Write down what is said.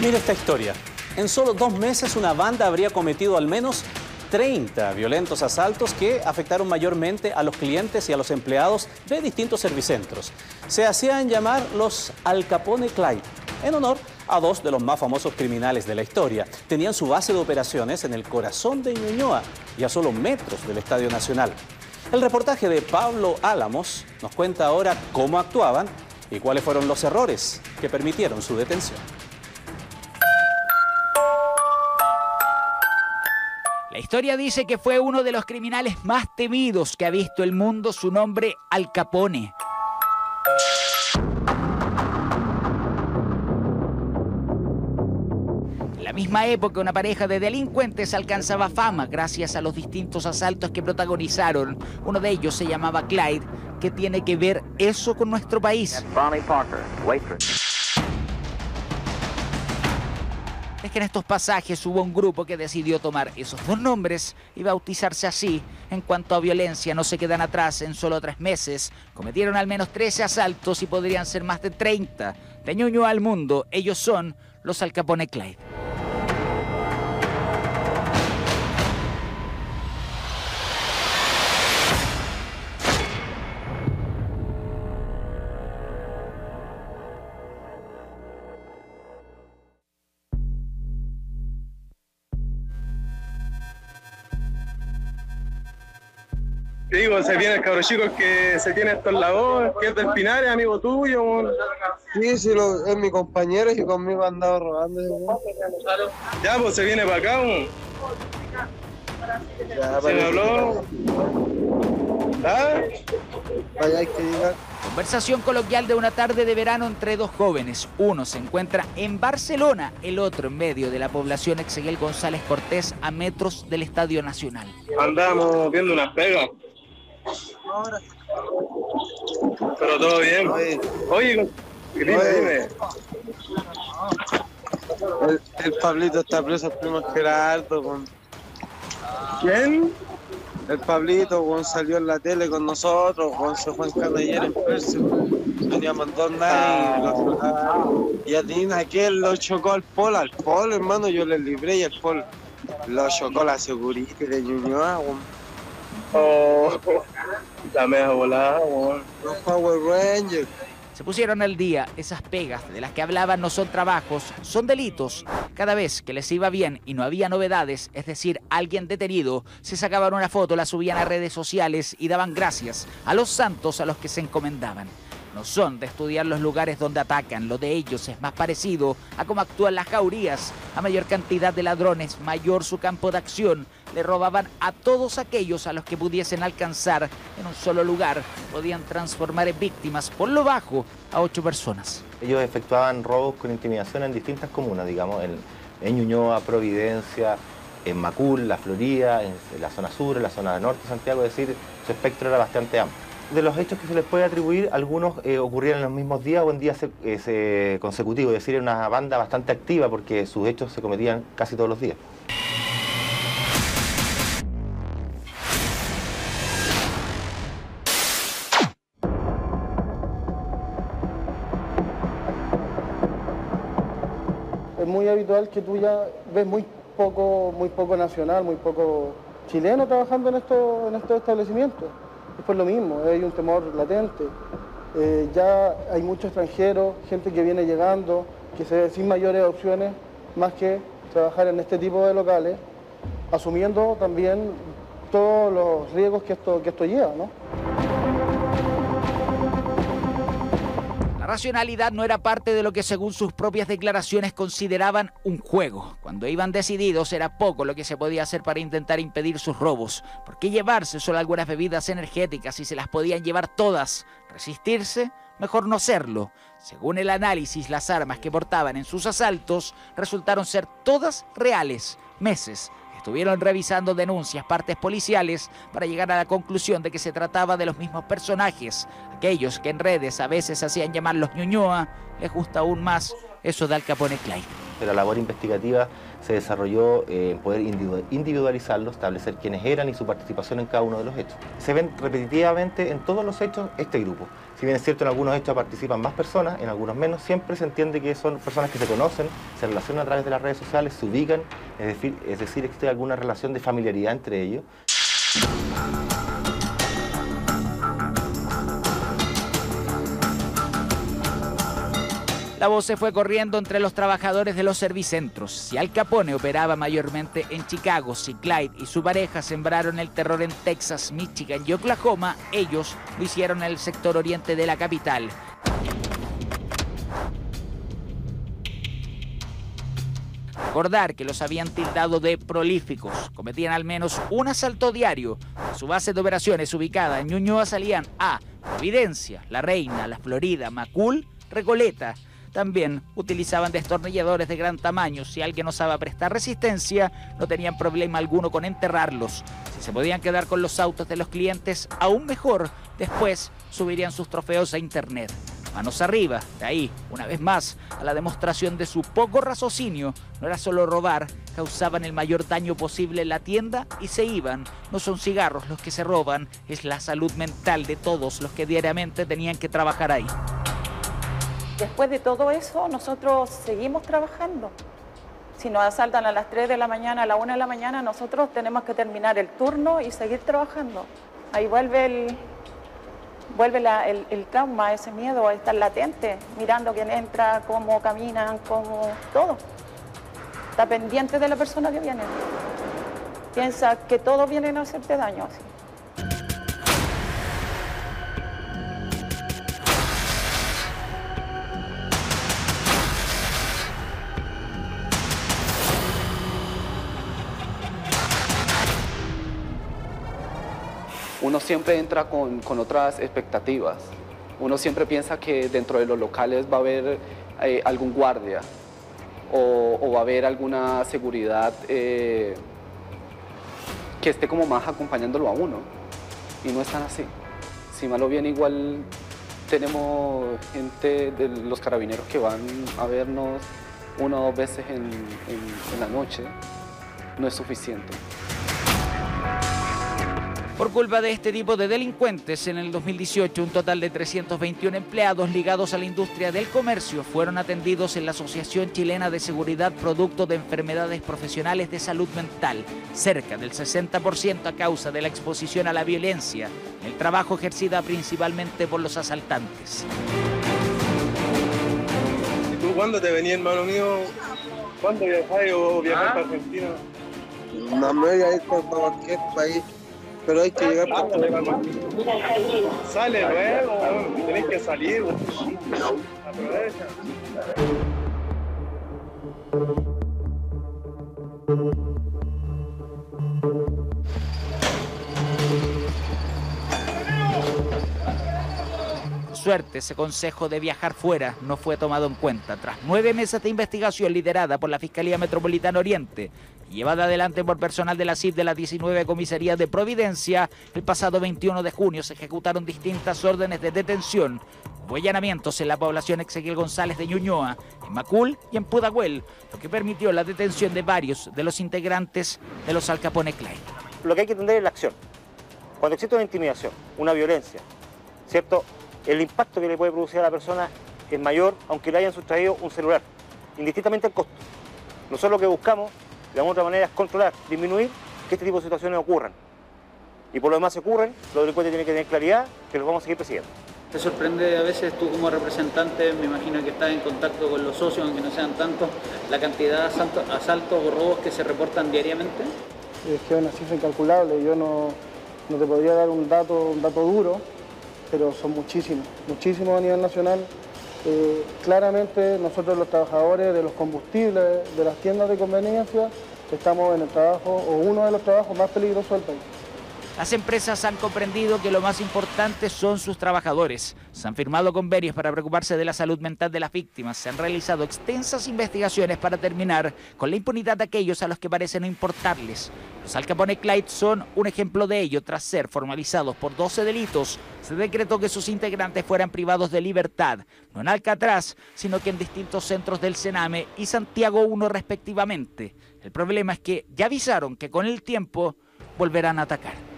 Mira esta historia. En solo 2 meses una banda habría cometido al menos 30 violentos asaltos que afectaron mayormente a los clientes y a los empleados de distintos servicentros. Se hacían llamar los Al Capone Clyde, en honor a 2 de los más famosos criminales de la historia. Tenían su base de operaciones en el corazón de Ñuñoa y a solo metros del Estadio Nacional. El reportaje de Pablo Álamos nos cuenta ahora cómo actuaban y cuáles fueron los errores que permitieron su detención. La historia dice que fue uno de los criminales más temidos que ha visto el mundo, su nombre Al Capone. En la misma época, una pareja de delincuentes alcanzaba fama gracias a los distintos asaltos que protagonizaron. Uno de ellos se llamaba Clyde. ¿Qué tiene que ver eso con nuestro país? Es que en estos pasajes hubo un grupo que decidió tomar esos 2 nombres y bautizarse así. En cuanto a violencia, no se quedan atrás. En solo 3 meses cometieron al menos 13 asaltos y podrían ser más de 30. De Ñuñoa al mundo, ellos son los Al Capone Clyde. Te digo, se viene el cabro chico que se tiene estos lados, que es del Pinar, es amigo tuyo. Sí, es mi compañero y conmigo han andado robando. Ya, pues se viene para acá. Ya, se me habló. ¿Ah? Allá hay que llegar. Conversación coloquial de una tarde de verano entre 2 jóvenes. Uno se encuentra en Barcelona, el otro en medio de la población Ezequiel González Cortés, a metros del Estadio Nacional. Andamos viendo unas pegas. Pero todo bien. Oye, dime. El Pablito está preso, el primo Gerardo. ¿Quién? El Pablito, salió en la tele con nosotros, Juan Canaller en Perse. Teníamos 2 nadie y a Tina, que lo chocó al Pol. Al Pol, hermano, yo le libré y el Pol lo chocó la seguridad de Ñuñoa. Oh, la meja volada, los Power Rangers. Se pusieron al día. Esas pegas de las que hablaban no son trabajos, son delitos. Cada vez que les iba bien y no había novedades, es decir, alguien detenido, se sacaban una foto, la subían a redes sociales y daban gracias a los santos a los que se encomendaban. No son de estudiar los lugares donde atacan. Lo de ellos es más parecido a cómo actúan las jaurías. A mayor cantidad de ladrones, mayor su campo de acción. Le robaban a todos aquellos a los que pudiesen alcanzar en un solo lugar. Podían transformar en víctimas, por lo bajo, a 8 personas. Ellos efectuaban robos con intimidación en distintas comunas, digamos, en Ñuñoa, Providencia, en Macul, La Florida, en la zona sur, en la zona norte de Santiago. Es decir, su espectro era bastante amplio. De los hechos que se les puede atribuir, algunos ocurrieron en los mismos días o en días consecutivos, es decir, era una banda bastante activa porque sus hechos se cometían casi todos los días. Es muy habitual que tú ya ves muy poco nacional, muy poco chileno trabajando en estos establecimientos. Es por lo mismo, hay un temor latente. Ya hay muchos extranjeros, gente que viene llegando, que se ve sin mayores opciones más que trabajar en este tipo de locales, asumiendo también todos los riesgos que esto lleva, ¿no? La racionalidad no era parte de lo que, según sus propias declaraciones, consideraban un juego. Cuando iban decididos era poco lo que se podía hacer para intentar impedir sus robos. ¿Por qué llevarse solo algunas bebidas energéticas si se las podían llevar todas? ¿Resistirse? Mejor no hacerlo. Según el análisis, las armas que portaban en sus asaltos resultaron ser todas reales. Meses estuvieron revisando denuncias, partes policiales, para llegar a la conclusión de que se trataba de los mismos personajes. Aquellos que en redes a veces hacían llamar los Ñuñoa, les gusta aún más eso de Al Capone Clyde. la labor investigativa se desarrolló en poder individualizarlos, establecer quiénes eran y su participación en cada uno de los hechos. Se ven repetitivamente en todos los hechos este grupo. Si bien es cierto, en algunos hechos participan más personas, en algunos menos, siempre se entiende que son personas que se conocen, se relacionan a través de las redes sociales, se ubican, es decir, existe alguna relación de familiaridad entre ellos. La voz se fue corriendo entre los trabajadores de los servicentros. Si Al Capone operaba mayormente en Chicago, si Clyde y su pareja sembraron el terror en Texas, Michigan y Oklahoma, ellos lo hicieron en el sector oriente de la capital. Recordar que los habían tildado de prolíficos, cometían al menos un asalto diario. Su base de operaciones ubicada en Ñuñoa salían a Providencia, La Reina, La Florida, Macul, Recoleta. También utilizaban destornilladores de gran tamaño. Si alguien osaba prestar resistencia, no tenían problema alguno con enterrarlos. Si se podían quedar con los autos de los clientes, aún mejor. Después subirían sus trofeos a internet. Manos arriba, de ahí, una vez más, a la demostración de su poco raciocinio. No era solo robar, causaban el mayor daño posible en la tienda y se iban. No son cigarros los que se roban, es la salud mental de todos los que diariamente tenían que trabajar ahí. Después de todo eso, nosotros seguimos trabajando. Si nos asaltan a las 3 de la mañana, a la 1 de la mañana, nosotros tenemos que terminar el turno y seguir trabajando. Ahí vuelve el trauma, ese miedo a estar latente, mirando quién entra, cómo caminan, cómo todo. Está pendiente de la persona que viene. Piensa que todos vienen a hacerte daño. Así. Uno siempre entra con otras expectativas. Uno siempre piensa que dentro de los locales va a haber algún guardia o va a haber alguna seguridad que esté como más acompañándolo a uno. Y no es tan así. Si mal o bien, igual tenemos gente de los carabineros que van a vernos una o dos veces en la noche. No es suficiente. Por culpa de este tipo de delincuentes, en el 2018 un total de 321 empleados ligados a la industria del comercio fueron atendidos en la Asociación Chilena de Seguridad Producto de Enfermedades Profesionales de Salud Mental, cerca del 60% a causa de la exposición a la violencia, el trabajo ejercida principalmente por los asaltantes. ¿Y tú cuándo te venía, hermano mío? ¿Cuándo viajáis o viajáis para Argentina? No me voy a ir para cualquier país. Pero hay que llegar por todo. Sale luego, tenés que salir. Aprovecha. Suerte, ese consejo de viajar fuera no fue tomado en cuenta. Tras 9 meses de investigación liderada por la Fiscalía Metropolitana Oriente, llevada adelante por personal de la CID de las 19 comisarías de Providencia, el pasado 21 de junio se ejecutaron distintas órdenes de detención. Hubo allanamientos en la población Ezequiel González de Ñuñoa, en Macul y en Pudahuel, lo que permitió la detención de varios de los integrantes de los Al Capone Clyde. Lo que hay que entender es la acción. Cuando existe una intimidación, una violencia, ¿cierto?, el impacto que le puede producir a la persona es mayor, aunque le hayan sustraído un celular, indistintamente al costo. Nosotros lo que buscamos, de alguna otra manera, es controlar, disminuir que este tipo de situaciones ocurran. Y por lo demás, si ocurren, los delincuentes tienen que tener claridad que los vamos a seguir persiguiendo. ¿Te sorprende a veces tú como representante, me imagino que estás en contacto con los socios, aunque no sean tantos, la cantidad de asaltos o robos que se reportan diariamente? Es que es una cifra incalculable, yo no te podría dar un dato duro, pero son muchísimos a nivel nacional. Claramente nosotros los trabajadores de los combustibles, de las tiendas de conveniencia, estamos en el trabajo, o uno de los trabajos más peligrosos del país. Las empresas han comprendido que lo más importante son sus trabajadores. Se han firmado convenios para preocuparse de la salud mental de las víctimas. Se han realizado extensas investigaciones para terminar con la impunidad de aquellos a los que parece no importarles. Los Al Capone Clyde son un ejemplo de ello. Tras ser formalizados por 12 delitos, se decretó que sus integrantes fueran privados de libertad, no en Alcatraz, sino que en distintos centros del Sename y Santiago 1 respectivamente. El problema es que ya avisaron que con el tiempo volverán a atacar.